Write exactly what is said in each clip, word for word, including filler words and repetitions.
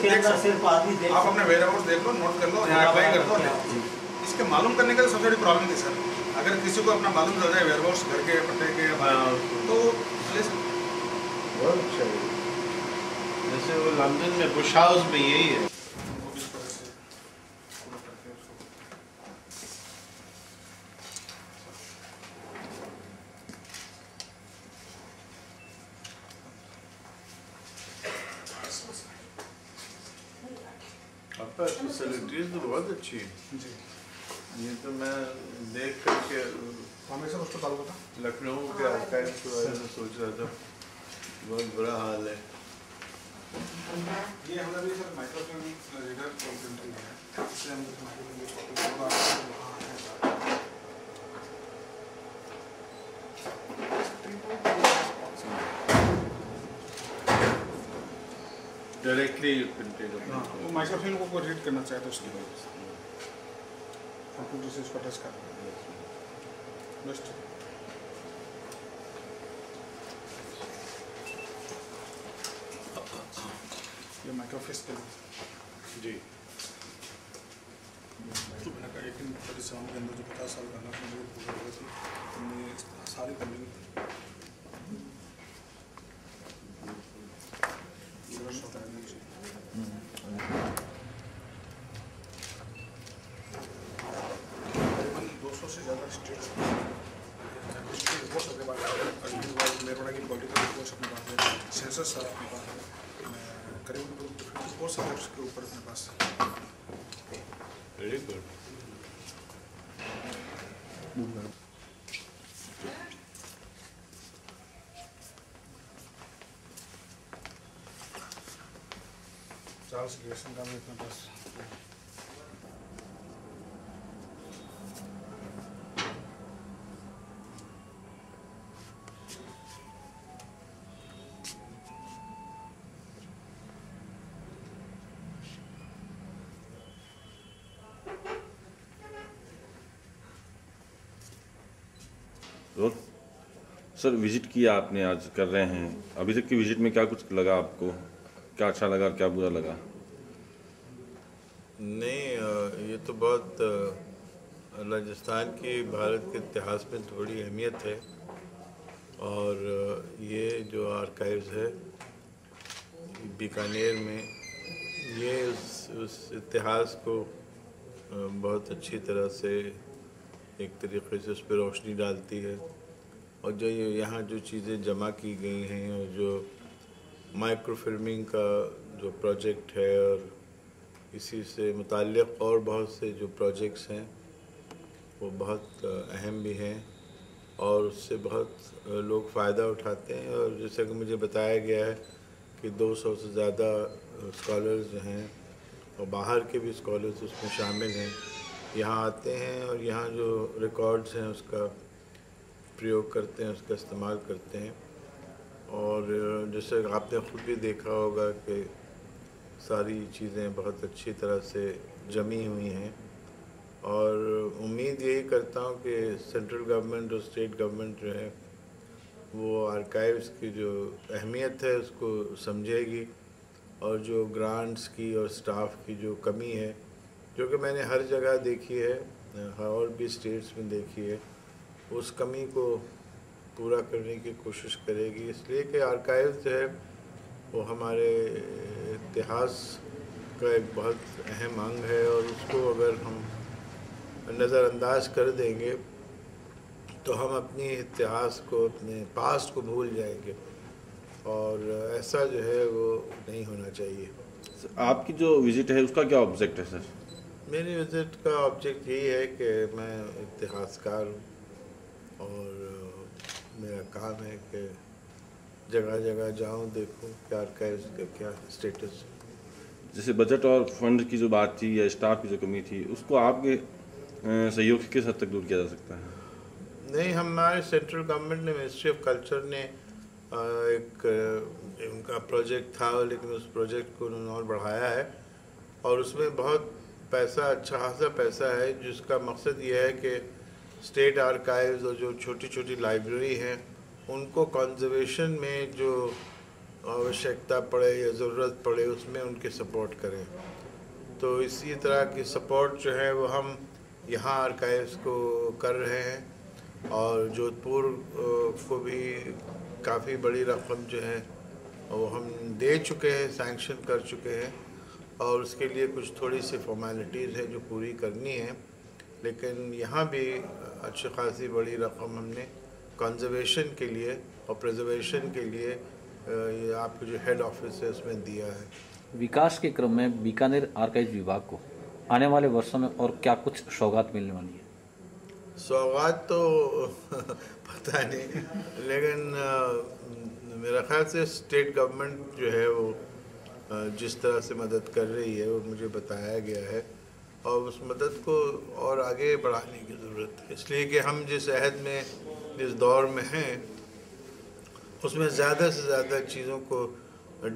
इसके अंदर सिर्फ आदमी देख आप अपने वेयर हाउस देख लो, नोट कर लो, यहाँ अप्लाई कर दो। इसके मालूम करने का सबसे बड़ी प्रॉब्लम थी सर, अगर किसी को अपना मालूम हो जाए वेयर हाउस घर के पट्टे के तो बहुत अच्छा है। जैसे वो लंदन में बुश हाउस में यही है। आपका फैसिलिटीज तो बहुत अच्छी है जी। ये तो मैं देख करके हमेशा उसको चालू था लखनऊ के आर्काइव के बारे में सोच रहा था। बहुत बुरा हाल है ये हमारा भी सर। माइक्रोफोन रीडर कंटेंट है, इससे हम माइक्रोफोन डायरेक्टली प्रिंटेड है। वो माइक्रोफोन को को रीड करना चाहे तो उसकी वजह से कंप्यूटर से इसको टच कर बेस्ट। ये माइक्रोफिस के जी एटीन फोर्टी सेवन के अंदर जो पचास साल का नाम सारी दो सौ से ज़्यादा स्टेट्स अपने पास मेरोना की पॉलिटिकल रिपोर्ट्स अपने पास है, सेंसस सारा अपने पास है, करीब और सब्जेक्ट्स के ऊपर अपने पास। Very good. चार्ल्स ग्रेसन का भी अपने पास। और सर विज़िट किया आपने आज कर रहे हैं, अभी तक की विज़िट में क्या कुछ लगा आपको, क्या अच्छा लगा और क्या बुरा लगा? नहीं, ये तो बहुत राजस्थान की भारत के इतिहास में थोड़ी अहमियत है और ये जो आर्काइव्स है बीकानेर में ये उस, उस इतिहास को बहुत अच्छी तरह से एक तरीक़े से उस पर रोशनी डालती है। और जो ये यहाँ जो चीज़ें जमा की गई हैं और जो माइक्रो फिल्मिंग का जो प्रोजेक्ट है और इसी से मुताल्लिक़ और बहुत से जो प्रोजेक्ट्स हैं वो बहुत अहम भी हैं और उससे बहुत लोग फ़ायदा उठाते हैं। और जैसा कि मुझे बताया गया है कि दो सौ से ज़्यादा स्कॉलर्स हैं और बाहर के भी स्कॉलर्स उसमें शामिल हैं, यहाँ आते हैं और यहाँ जो रिकॉर्ड्स हैं उसका प्रयोग करते हैं, उसका इस्तेमाल करते हैं। और जैसे आपने ख़ुद भी देखा होगा कि सारी चीज़ें बहुत अच्छी तरह से जमी हुई हैं और उम्मीद यही करता हूँ कि सेंट्रल गवर्नमेंट और स्टेट गवर्नमेंट जो है वो आर्काइव्स की जो अहमियत है उसको समझेगी और जो ग्रांट्स की और स्टाफ की जो कमी है जो कि मैंने हर जगह देखी है और भी स्टेट्स में देखी है, उस कमी को पूरा करने की कोशिश करेगी। इसलिए कि आर्काइव जो है वो हमारे इतिहास का एक बहुत अहम अंग है और उसको अगर हम नज़रअंदाज कर देंगे तो हम अपने इतिहास को, अपने पास्ट को भूल जाएंगे और ऐसा जो है वो नहीं होना चाहिए। आपकी जो विज़िट है उसका क्या ऑब्जेक्ट है सर? मेरी विज़िट का ऑब्जेक्ट यही है कि मैं इतिहासकार हूँ और मेरा काम है कि जगह जगह जाऊँ, देखूँ क्या आर्काइव्स का क्या स्टेटस। जैसे बजट और फंड की जो बात थी या स्टाफ की जो कमी थी उसको आपके सहयोग किस हद तक दूर किया जा सकता है? नहीं, हमारे सेंट्रल गवर्नमेंट ने, मिनिस्ट्री ऑफ कल्चर ने एक उनका प्रोजेक्ट था लेकिन उस प्रोजेक्ट को उन्होंने और बढ़ाया है और उसमें बहुत पैसा, अच्छा खासा पैसा है जिसका मकसद यह है कि स्टेट आर्काइव्स और जो छोटी छोटी लाइब्रेरी हैं उनको कॉन्जर्वेशन में जो आवश्यकता पड़े या ज़रूरत पड़े उसमें उनके सपोर्ट करें। तो इसी तरह की सपोर्ट जो है वो हम यहाँ आर्काइव्स को कर रहे हैं और जोधपुर को भी काफ़ी बड़ी रकम जो है वो हम दे चुके हैं, सैंक्शन कर चुके हैं और उसके लिए कुछ थोड़ी सी फॉर्मेलिटीज़ है जो पूरी करनी है, लेकिन यहाँ भी अच्छी खासी बड़ी रकम हमने कंजर्वेशन के लिए और प्रिजर्वेशन के लिए ये आपके जो हेड ऑफिस है उसमें दिया है। विकास के क्रम में बीकानेर आर्काइव विभाग को आने वाले वर्षों में और क्या कुछ सौगात मिलने वाली है? सौगात तो पता नहीं, लेकिन मेरा ख्याल से स्टेट गवर्नमेंट जो है वो जिस तरह से मदद कर रही है वो मुझे बताया गया है और उस मदद को और आगे बढ़ाने की ज़रूरत है, इसलिए कि हम जिस अहद में जिस दौर में हैं उसमें ज़्यादा से ज़्यादा चीज़ों को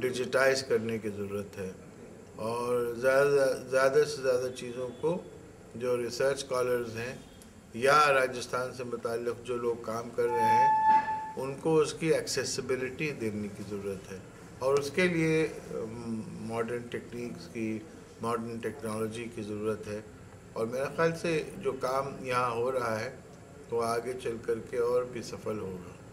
डिजिटाइज करने की ज़रूरत है और ज़्यादा ज़्यादा से ज़्यादा चीज़ों को जो रिसर्च स्कॉलर्स हैं या राजस्थान से मुताल्लिक़ जो लोग काम कर रहे हैं उनको उसकी एक्सेसिबिलिटी देने की ज़रूरत है और उसके लिए मॉडर्न टेक्निक्स की मॉडर्न टेक्नोलॉजी की ज़रूरत है और मेरा ख्याल से जो काम यहाँ हो रहा है तो आगे चल करके और भी सफल होगा।